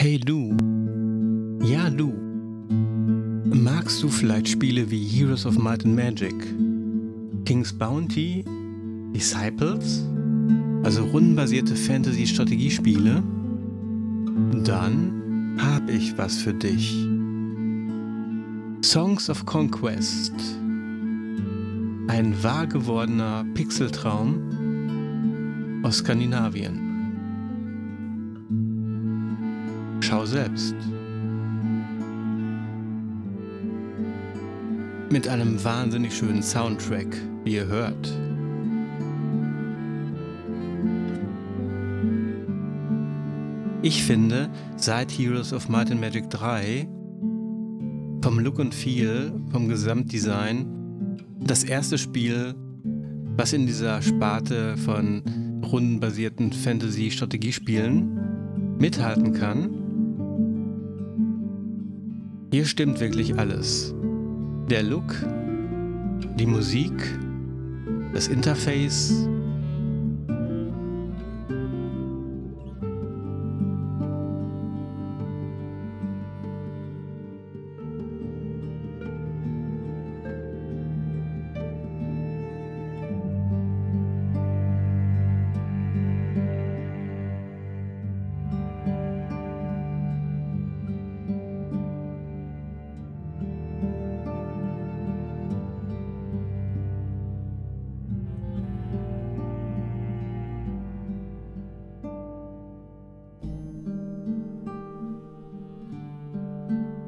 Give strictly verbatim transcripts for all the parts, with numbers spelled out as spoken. Hey du, ja du, magst du vielleicht Spiele wie Heroes of Might and Magic, King's Bounty, Disciples, also rundenbasierte Fantasy-Strategiespiele? Dann hab ich was für dich. Songs of Conquest. Ein wahr gewordener Pixeltraum aus Skandinavien. Schau selbst. Mit einem wahnsinnig schönen Soundtrack, wie ihr hört. Ich finde, seit Heroes of Might and Magic drei, vom Look and Feel, vom Gesamtdesign, das erste Spiel, was in dieser Sparte von rundenbasierten Fantasy-Strategiespielen mithalten kann. Hier stimmt wirklich alles. Der Look, die Musik, das Interface.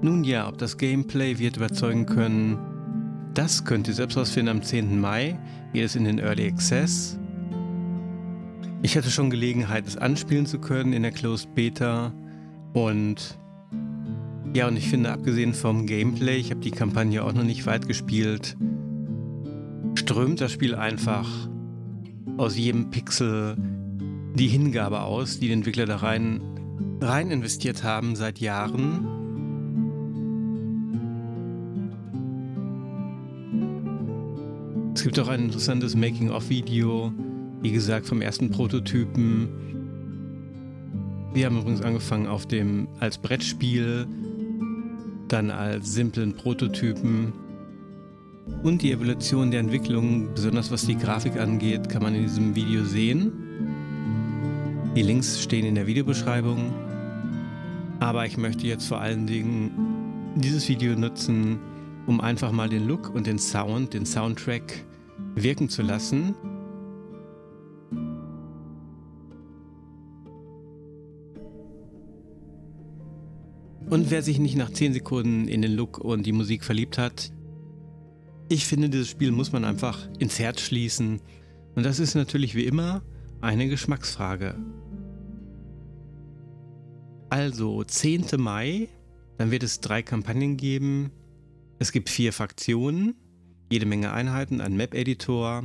Nun ja, ob das Gameplay wird überzeugen können, das könnt ihr selbst rausfinden am zehnten Mai, geht es in den Early Access. Ich hatte schon Gelegenheit, es anspielen zu können in der Closed Beta und ja, und ich finde, abgesehen vom Gameplay, ich habe die Kampagne auch noch nicht weit gespielt, strömt das Spiel einfach aus jedem Pixel die Hingabe aus, die die Entwickler da rein, rein investiert haben seit Jahren. Es gibt auch ein interessantes Making-of-Video, wie gesagt, vom ersten Prototypen. Wir haben übrigens angefangen auf dem als Brettspiel, dann als simplen Prototypen. Und die Evolution der Entwicklung, besonders was die Grafik angeht, kann man in diesem Video sehen. Die Links stehen in der Videobeschreibung. Aber ich möchte jetzt vor allen Dingen dieses Video nutzen, um einfach mal den Look und den Sound, den Soundtrack wirken zu lassen. Und wer sich nicht nach zehn Sekunden in den Look und die Musik verliebt hat, ich finde, dieses Spiel muss man einfach ins Herz schließen. Und das ist natürlich wie immer eine Geschmacksfrage. Also, zehnten Mai, dann wird es drei Kampagnen geben. Es gibt vier Fraktionen, jede Menge Einheiten, ein Map-Editor,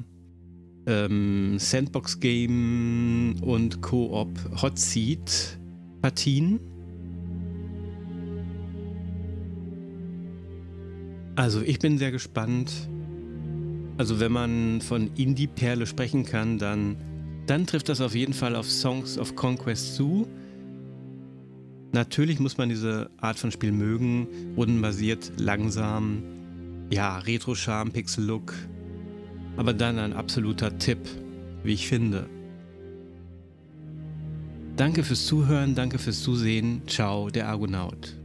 ähm, Sandbox-Game und Koop-Hotseat-Partien. Also ich bin sehr gespannt. Also wenn man von Indie-Perle sprechen kann, dann, dann trifft das auf jeden Fall auf Songs of Conquest zu. Natürlich muss man diese Art von Spiel mögen, rundenbasiert, langsam, ja, Retro-Charme, Pixel-Look, aber dann ein absoluter Tipp, wie ich finde. Danke fürs Zuhören, danke fürs Zusehen, ciao, der Argonaut.